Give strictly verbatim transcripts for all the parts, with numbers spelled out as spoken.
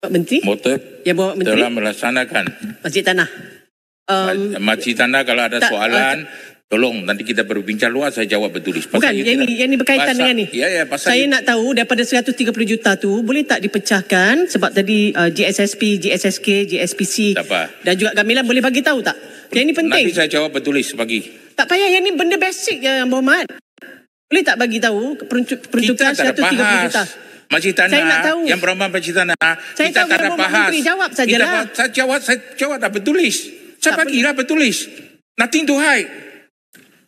Pak Menteri? MOTEC ya, Pak Menteri, telah melaksanakan masjid tanah. Um, masjid tanah kalau ada tak, soalan uh, tolong nanti kita berbincang luas, saya jawab bertulis. Bukan, yang ini, yang ini berkaitan pasal, dengan ini. Ya, ya, pasal saya ini. Nak tahu daripada seratus tiga puluh juta tu boleh tak dipecahkan sebab tadi uh, G S S P, G S S K, G S P C dan juga Gamilan boleh bagi tahu tak? Yang ini penting. Nanti saya jawab bertulis pagi. Tak payah, yang ini benda basic ya, Yang Berhormat. Boleh tak bagi tahu peruntukan seratus tiga puluh juta? Masjid tanah, saya nak tahu. Yang Berhormat masjid tanah. Saya kita tahu tak ada bahas. Menteri, jawab sajalah. Kita, saya jawab, saya jawab dah bertulis. Saya tak bagilah bertulis. Nothing to hide.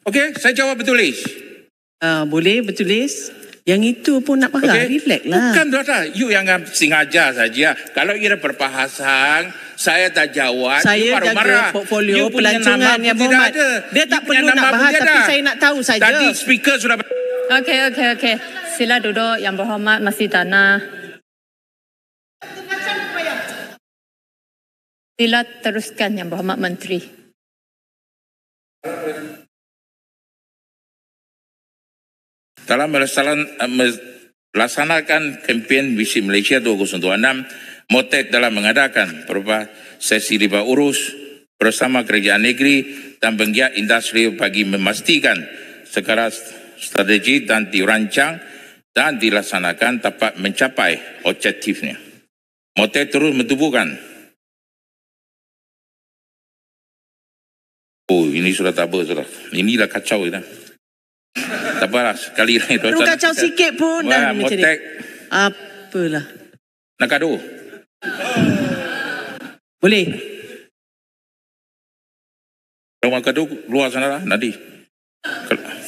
Okey, saya jawab bertulis. Uh, boleh bertulis. Yang itu pun nak marah, okay. Reflect lah. Bukan, Tuan-Tuan. You yang sengaja saja. Kalau kira perbahasan, saya tak jawab. Saya baru marah. Portfolio, you punya nama yang tidak ada. Dia tak perlu nak bahas, tapi saya nak tahu saja. Tadi speaker sudah... Okey, okey, okey. Sila duduk, Yang Berhormat masih tanah. Sila teruskan, Yang Berhormat Menteri. Dalam melaksanakan kempen Visi Malaysia dua ribu dua puluh enam, MOTEC telah mengadakan beberapa sesi riba urus bersama kerajaan negeri dan penggiat industri bagi memastikan segala strategi dan dirancang dan dilaksanakan dapat mencapai objektifnya. MOTEC terus menumbuhkan. Oh, ini sudah tabur sudah. Inilah kacau ini. Tak apalah, sekali lagi. Perlu kacau sikit pun dah macam ni. Apalah. Nak kado? Boleh. Kalau nak kado, keluar sana lah, nanti.